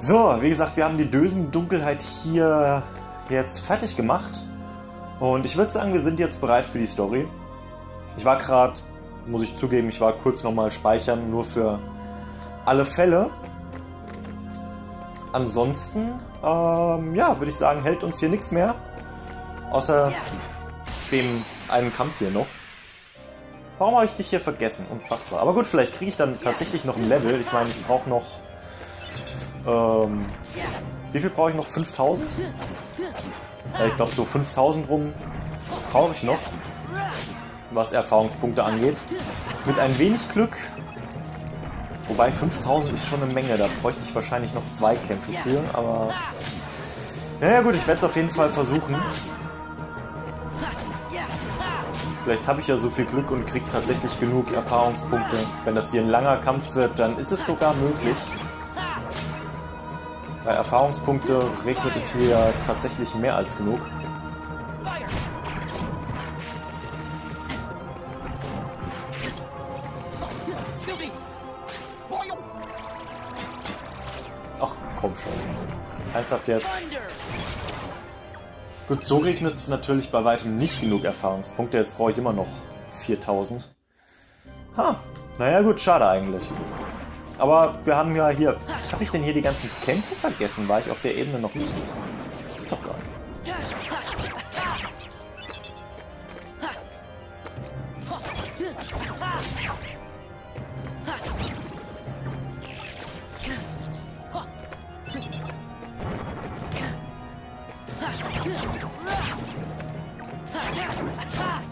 So, wie gesagt, wir haben die Dösen-Dunkelheit hier jetzt fertig gemacht. Und ich würde sagen, wir sind jetzt bereit für die Story. Ich war gerade, muss ich zugeben, ich war kurz nochmal speichern, nur für alle Fälle. Ansonsten, ja, würde ich sagen, hält uns hier nichts mehr. Außer dem einen Kampf hier noch. Warum habe ich dich hier vergessen? Unfassbar. Aber gut, vielleicht kriege ich dann tatsächlich noch ein Level. Ich meine, ich brauche noch... wie viel brauche ich noch? 5000? Ja, ich glaube, so 5000 rum brauche ich noch, was Erfahrungspunkte angeht. Mit ein wenig Glück. Wobei 5000 ist schon eine Menge. Da bräuchte ich wahrscheinlich noch zwei Kämpfe für. Aber naja gut, ich werde es auf jeden Fall versuchen. Vielleicht habe ich ja so viel Glück und kriege tatsächlich genug Erfahrungspunkte. Wenn das hier ein langer Kampf wird, dann ist es sogar möglich. Bei Erfahrungspunkte regnet es hier tatsächlich mehr als genug. Ach, komm schon. Ernsthaft jetzt? Gut, so regnet es natürlich bei weitem nicht genug Erfahrungspunkte. Jetzt brauche ich immer noch 4000. Ha, naja gut, schade eigentlich. Aber wir haben ja hier... Was habe ich denn hier die ganzen Kämpfe vergessen? War ich auf der Ebene noch nicht? Gibt's doch gar nicht.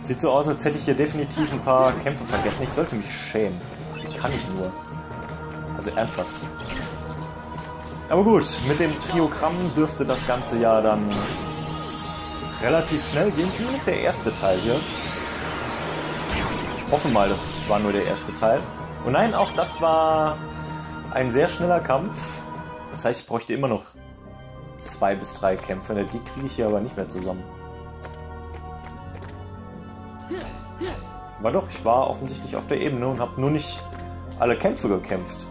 Sieht so aus, als hätte ich hier definitiv ein paar Kämpfe vergessen. Ich sollte mich schämen. Wie kann ich nur? Also ernsthaft. Aber gut, mit dem Triogramm dürfte das Ganze ja dann relativ schnell gehen. Zumindest der erste Teil hier. Ich hoffe mal, das war nur der erste Teil. Und nein, auch das war ein sehr schneller Kampf. Das heißt, ich bräuchte immer noch 2 bis 3 Kämpfe. Die kriege ich hier aber nicht mehr zusammen. Aber doch, ich war offensichtlich auf der Ebene und habe nur nicht alle Kämpfe gekämpft.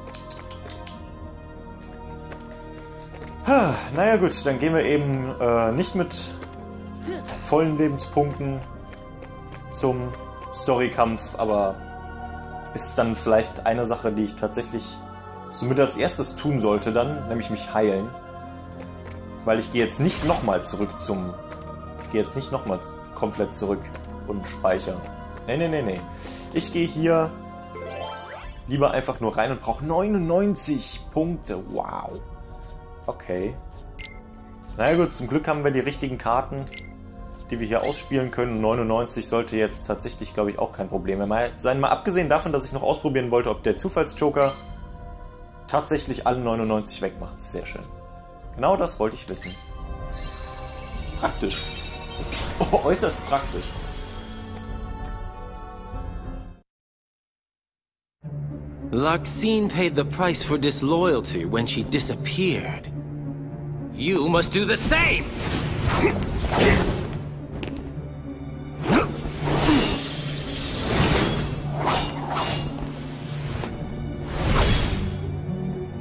Naja gut, dann gehen wir eben nicht mit vollen Lebenspunkten zum Storykampf, aber ist dann vielleicht eine Sache, die ich tatsächlich somit als erstes tun sollte dann, nämlich mich heilen. Weil ich gehe jetzt nicht nochmal zurück zum... Ich gehe jetzt nicht nochmal komplett zurück und speichere. Nee, nee, nee, nee. Ich gehe hier lieber einfach nur rein und brauche 99 Punkte. Wow. Okay. Naja gut, zum Glück haben wir die richtigen Karten, die wir hier ausspielen können. 99 sollte jetzt tatsächlich, glaube ich, auch kein Problem mehr sein. Mal abgesehen davon, dass ich noch ausprobieren wollte, ob der Zufallsjoker tatsächlich alle 99 wegmacht. Sehr schön. Genau das wollte ich wissen. Praktisch. Oh, äußerst praktisch. Larxene paid the price for disloyalty when she disappeared. You must do the same!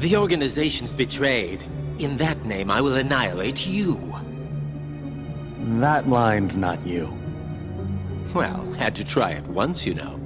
The organization's betrayed. In that name, I will annihilate you. That line's not you. Well, had to try it once, you know.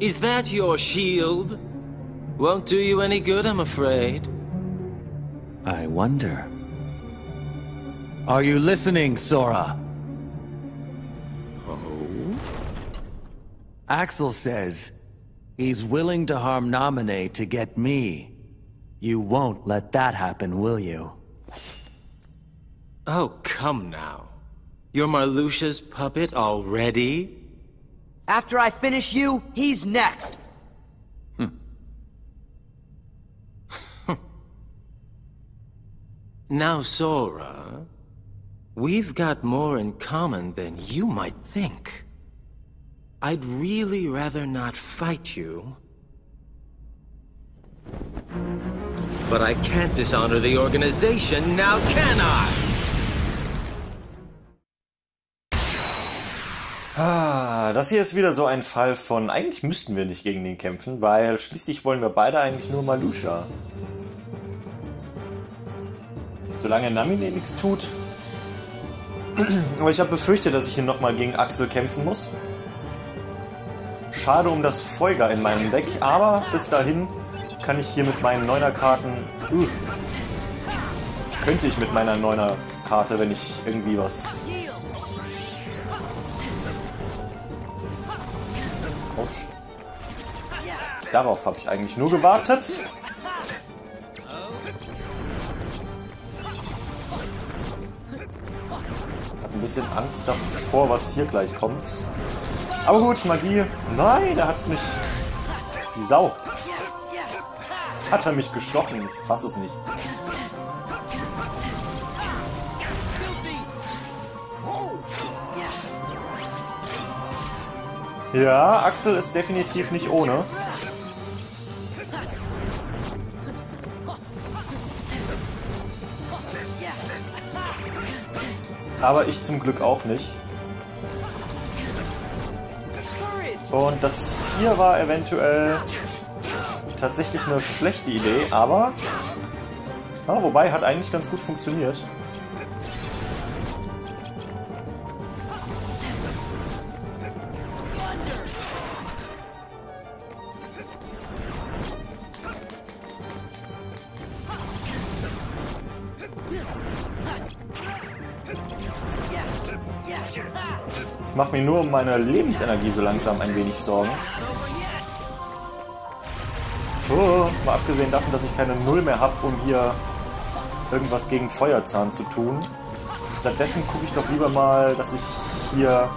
Is that your shield? Won't do you any good, I'm afraid. I wonder. Are you listening, Sora? Oh? Axel says he's willing to harm Naminé to get me. You won't let that happen, will you? Oh, come now. You're Marluxia's puppet already? After I finish you, he's next. Now, Sora, we've got more in common than you might think. I'd really rather not fight you. But I can't dishonor the organization, now can I? Ah, das hier ist wieder so ein Fall von, eigentlich müssten wir nicht gegen den kämpfen, weil schließlich wollen wir beide eigentlich nur Marluxia. Solange Naminé nichts tut. Aber ich habe befürchtet, dass ich hier nochmal gegen Axel kämpfen muss. Schade um das Folger in meinem Deck, aber bis dahin kann ich hier mit meinen 9er-Karten... könnte ich mit meiner 9er-Karte, wenn ich irgendwie was... Darauf habe ich eigentlich nur gewartet. Ich habe ein bisschen Angst davor, was hier gleich kommt. Aber gut, Magie. Nein, er hat mich... Die Sau. Hat er mich gestochen. Ich fasse es nicht. Ja, Axel ist definitiv nicht ohne. Aber ich zum Glück auch nicht. Und das hier war eventuell tatsächlich eine schlechte Idee, aber... Ja, wobei, hat eigentlich ganz gut funktioniert. Ich mache mir nur um meine Lebensenergie so langsam ein wenig Sorgen. Oh, mal abgesehen davon, dass ich keine Null mehr habe, um hier irgendwas gegen Feuerzahn zu tun. Stattdessen gucke ich doch lieber mal, dass ich hier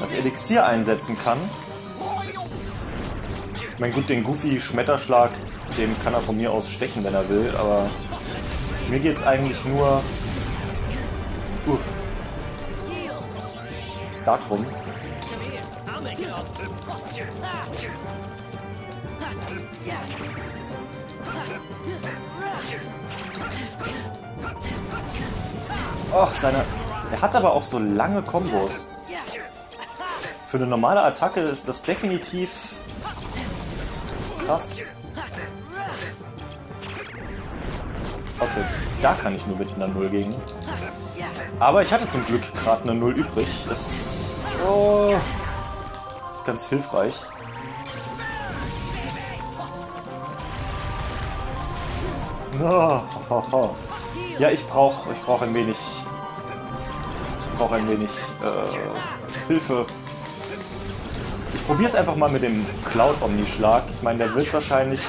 das Elixier einsetzen kann. Ich meine, gut, den Goofy-Schmetterschlag, dem kann er von mir aus stechen, wenn er will, aber mir geht es eigentlich nur... darum. Och, seine... Er hat aber auch so lange Kombos. Für eine normale Attacke ist das definitiv krass. Okay, da kann ich nur mit einer Null gegen. Aber ich hatte zum Glück gerade eine Null übrig. Das, ist ganz hilfreich. Ja, ich brauche ein wenig Hilfe. Ich probiere es einfach mal mit dem Cloud-Omnischlag. Ich meine, der wird wahrscheinlich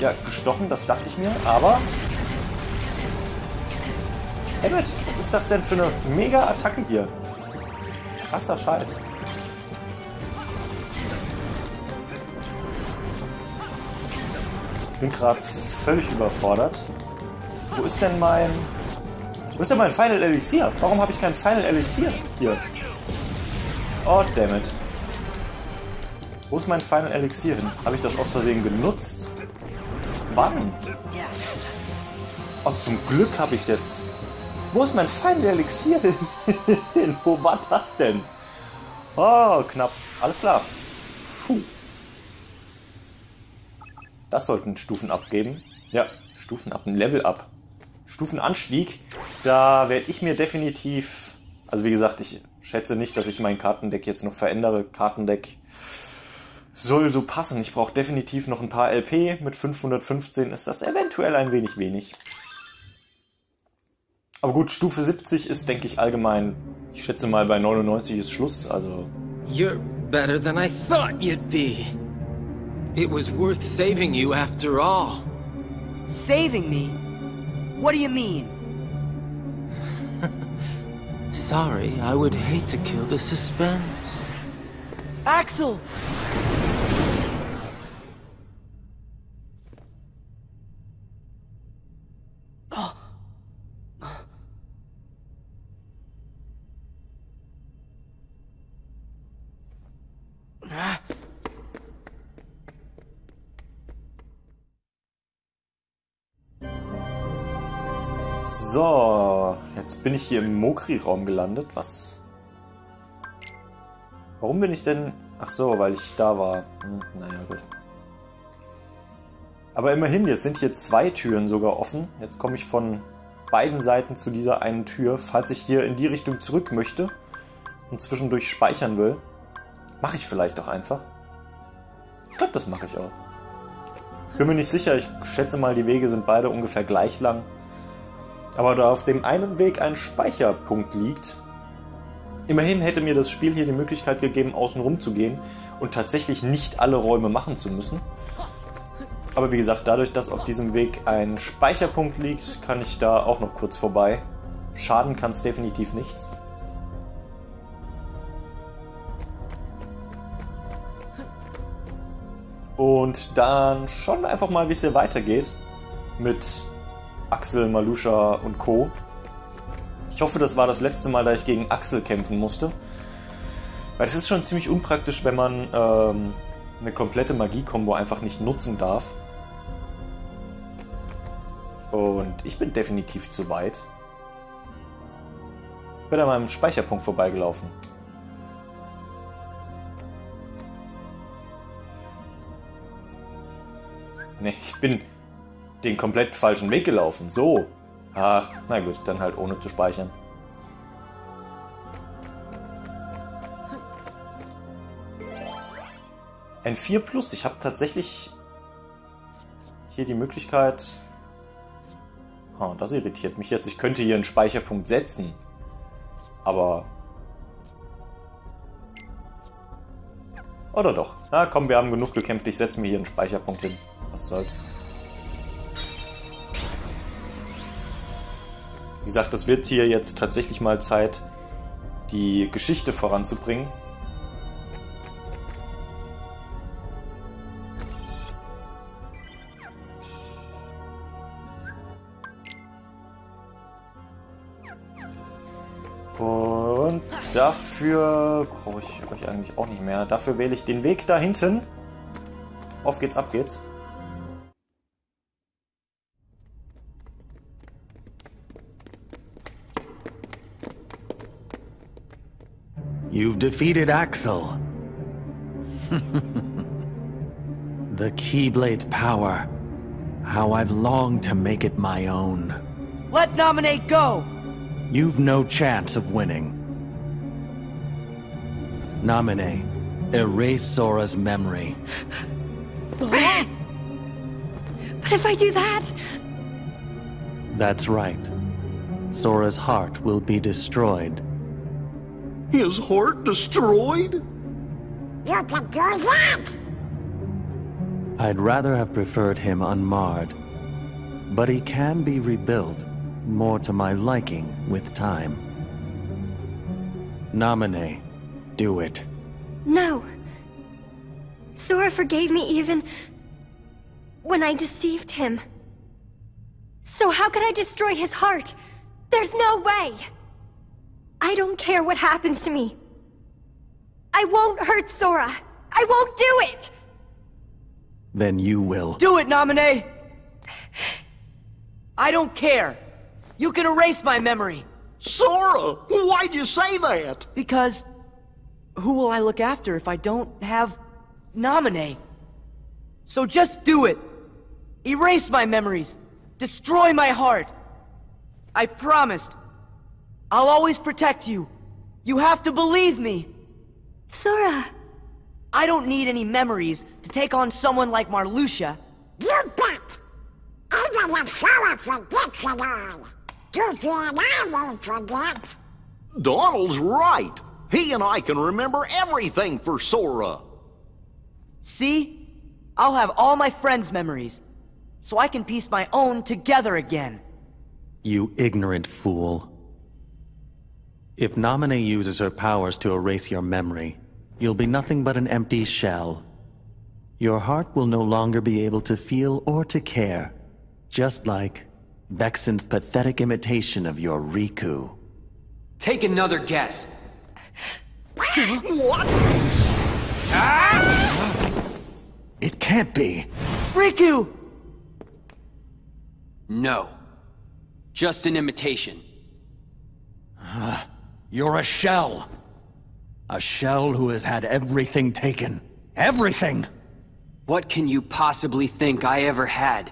ja gestochen, das dachte ich mir, aber... Emmett, was ist das denn für eine Mega-Attacke hier? Krasser Scheiß. Ich bin gerade völlig überfordert. Wo ist denn mein... Wo ist denn mein Final Elixir? Warum habe ich kein Final Elixir hier? Oh, dammit. Wo ist mein Final Elixir hin? Habe ich das aus Versehen genutzt? Wann? Oh, zum Glück habe ich es jetzt... Wo ist mein Feind Elixier hin? Wo war das denn? Oh, knapp. Alles klar. Puh. Das sollten Stufen abgeben. Ja, Stufen ab, ein Level ab. Stufenanstieg. Da werde ich mir definitiv... Also wie gesagt, ich schätze nicht, dass ich mein Kartendeck jetzt noch verändere. Kartendeck soll so passen. Ich brauche definitiv noch ein paar LP. Mit 515 ist das eventuell ein wenig wenig. Aber gut, Stufe 70 ist, denke ich, allgemein. Ich schätze mal, bei 99 ist Schluss, also... You're better than I thought you'd be. It was worth saving you after all. Saving me? What do you mean? Sorry, I would hate to kill the suspense. Axel! So, jetzt bin ich hier im Mokri-Raum gelandet. Was? Warum bin ich denn... Ach so, weil ich da war. Naja, gut. Aber immerhin, jetzt sind hier zwei Türen sogar offen. Jetzt komme ich von beiden Seiten zu dieser einen Tür. Falls ich hier in die Richtung zurück möchte und zwischendurch speichern will, mache ich vielleicht auch einfach. Ich glaube, das mache ich auch. Ich bin mir nicht sicher. Ich schätze mal, die Wege sind beide ungefähr gleich lang. Aber da auf dem einen Weg ein Speicherpunkt liegt, immerhin hätte mir das Spiel hier die Möglichkeit gegeben, außen rum zu gehen und tatsächlich nicht alle Räume machen zu müssen. Aber wie gesagt, dadurch, dass auf diesem Weg ein Speicherpunkt liegt, kann ich da auch noch kurz vorbei. Schaden kann es definitiv nichts. Und dann schauen wir einfach mal, wie es hier weitergeht mit Axel, Marluxia und Co. Ich hoffe, das war das letzte Mal, da ich gegen Axel kämpfen musste. Weil das ist schon ziemlich unpraktisch, wenn man eine komplette Magie-Kombo einfach nicht nutzen darf. Und ich bin definitiv zu weit. Bin an meinem Speicherpunkt vorbeigelaufen. Ne, ich bin den komplett falschen Weg gelaufen. So. Ach, na gut, dann halt ohne zu speichern. N4+, ich habe tatsächlich hier die Möglichkeit... Oh, das irritiert mich jetzt. Ich könnte hier einen Speicherpunkt setzen. Aber... Oder doch. Na komm, wir haben genug gekämpft. Ich setze mir hier einen Speicherpunkt hin. Was soll's. Wie gesagt, das wird hier jetzt tatsächlich mal Zeit, die Geschichte voranzubringen. Und dafür brauche ich euch eigentlich auch nicht mehr. Dafür wähle ich den Weg da hinten. Auf geht's, ab geht's. You've defeated Axel. The Keyblade's power. How I've longed to make it my own. Let Naminé go! You've no chance of winning. Naminé, erase Sora's memory. But if I do that... That's right. Sora's heart will be destroyed. His heart destroyed? You can do that! I'd rather have preferred him unmarred. But he can be rebuilt, more to my liking, with time. Naminé, do it. No. Sora forgave me even... when I deceived him. So how could I destroy his heart? There's no way! I don't care what happens to me. I won't hurt Sora. I won't do it! Then you will. Do it, Naminé! I don't care. You can erase my memory. Sora, why'd you say that? Because... who will I look after if I don't have... Naminé? So just do it. Erase my memories. Destroy my heart. I promised. I'll always protect you. You have to believe me. Sora... I don't need any memories to take on someone like Marluxia. You bet! Even if Sora forgets it all, Goofy and I won't forget. Donald's right. He and I can remember everything for Sora. See? I'll have all my friends' memories, so I can piece my own together again. You ignorant fool. If Naminé uses her powers to erase your memory, you'll be nothing but an empty shell. Your heart will no longer be able to feel or to care, just like Vexen's pathetic imitation of your Riku. Take another guess. What? Ah! It can't be. Riku! No. Just an imitation. You're a shell. A shell who has had everything taken. Everything! What can you possibly think I ever had?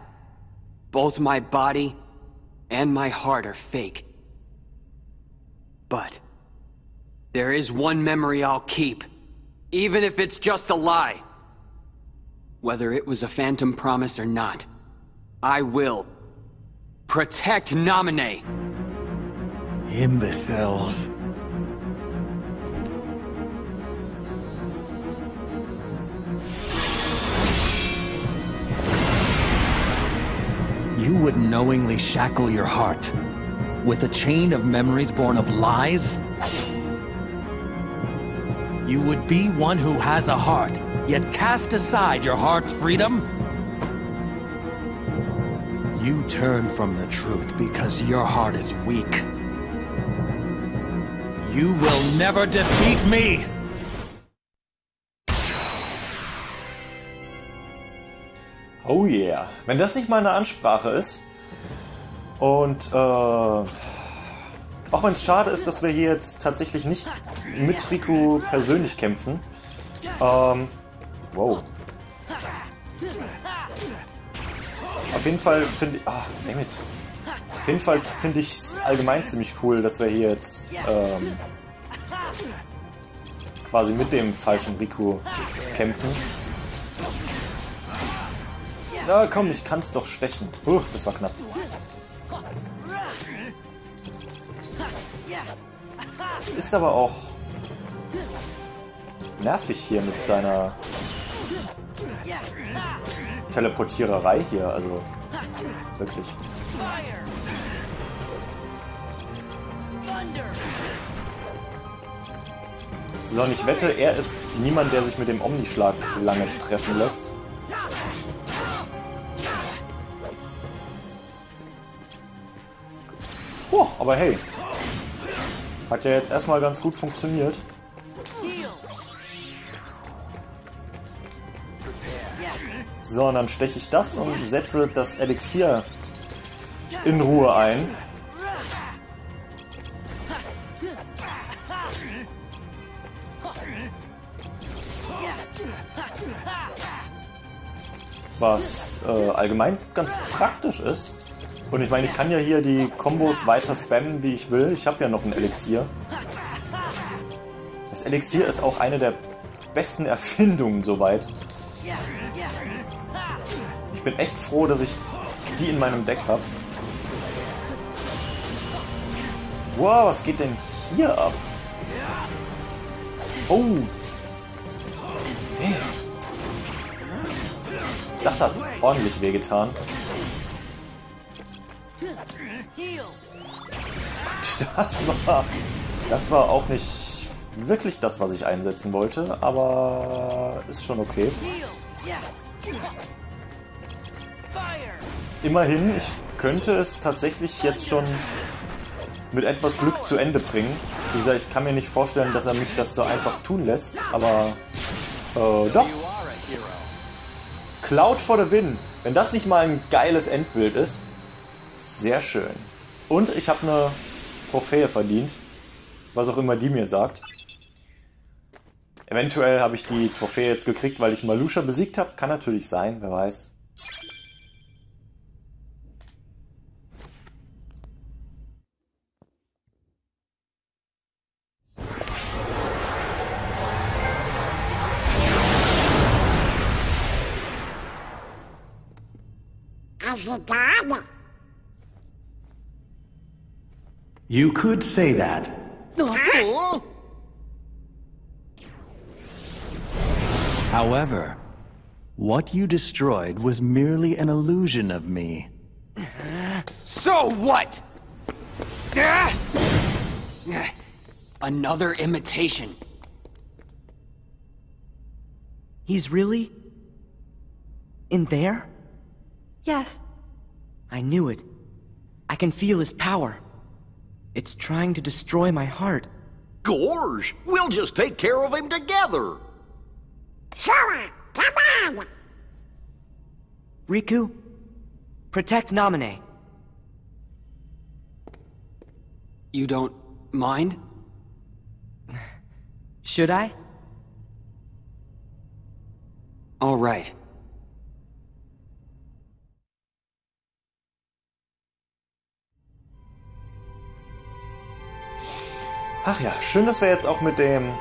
Both my body and my heart are fake. But there is one memory I'll keep, even if it's just a lie. Whether it was a phantom promise or not, I will protect Naminé. Imbeciles. You would knowingly shackle your heart with a chain of memories born of lies? You would be one who has a heart, yet cast aside your heart's freedom? You turn from the truth because your heart is weak. You will never defeat me! Oh yeah. Wenn das nicht mal eine Ansprache ist. Und auch wenn es schade ist, dass wir hier jetzt tatsächlich nicht mit Riku persönlich kämpfen. Wow. Auf jeden Fall finde ich... Ah, damn it. Auf jeden Fall finde ich es allgemein ziemlich cool, dass wir hier jetzt quasi mit dem falschen Riku kämpfen. Na komm, ich kann's doch stechen. Das war knapp. Es ist aber auch nervig hier mit seiner Teleportiererei hier, also wirklich. So, und ich wette, er ist niemand, der sich mit dem Omnischlag lange treffen lässt. Oh, aber hey. Hat ja jetzt erstmal ganz gut funktioniert. So, und dann steche ich das und setze das Elixier in Ruhe ein. Was allgemein ganz praktisch ist. Und ich meine, ich kann ja hier die Kombos weiter spammen, wie ich will. Ich habe ja noch ein Elixier. Das Elixier ist auch eine der besten Erfindungen soweit. Ich bin echt froh, dass ich die in meinem Deck habe. Wow, was geht denn hier ab? Oh. Damn. Das hat ordentlich wehgetan. Das war auch nicht wirklich das, was ich einsetzen wollte, aber ist schon okay. Immerhin, ich könnte es tatsächlich jetzt schon mit etwas Glück zu Ende bringen. Wie gesagt, ich kann mir nicht vorstellen, dass er mich das so einfach tun lässt, aber doch. Cloud for the win. Wenn das nicht mal ein geiles Endbild ist, sehr schön. Und ich habe eine Trophäe verdient, was auch immer die mir sagt. Eventuell habe ich die Trophäe jetzt gekriegt, weil ich Marluxia besiegt habe. Kann natürlich sein, wer weiß. You could say that. However, what you destroyed was merely an illusion of me. So what? Another imitation. He's really... in there? Yes. I knew it. I can feel his power. It's trying to destroy my heart. Gorge! We'll just take care of him together! Sora, come on! Riku, protect Naminé. You don't mind? Should I? All right. Ach ja, schön, dass wir jetzt auch mit dem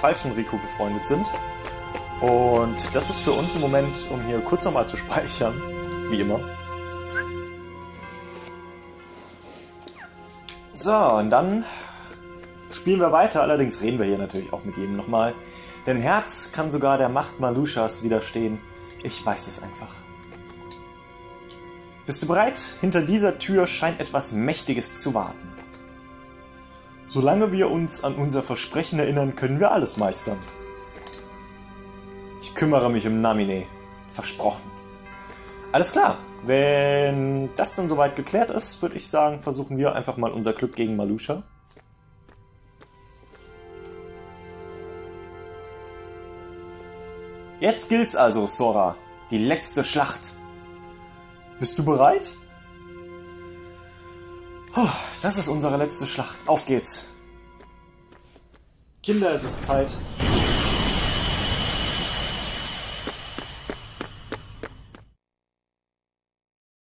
falschen Riku befreundet sind. Und das ist für uns im Moment, um hier kurz nochmal zu speichern, wie immer. So, und dann spielen wir weiter. Allerdings reden wir hier natürlich auch mit jedem nochmal. Denn Herz kann sogar der Macht Marluxias widerstehen. Ich weiß es einfach. Bist du bereit? Hinter dieser Tür scheint etwas Mächtiges zu warten. Solange wir uns an unser Versprechen erinnern, können wir alles meistern. Ich kümmere mich um Naminé. Versprochen. Alles klar. Wenn das dann soweit geklärt ist, würde ich sagen, versuchen wir einfach mal unser Glück gegen Marluxia. Jetzt gilt's also, Sora. Die letzte Schlacht. Bist du bereit? Puh, das ist unsere letzte Schlacht. Auf geht's. Kinder, es ist Zeit.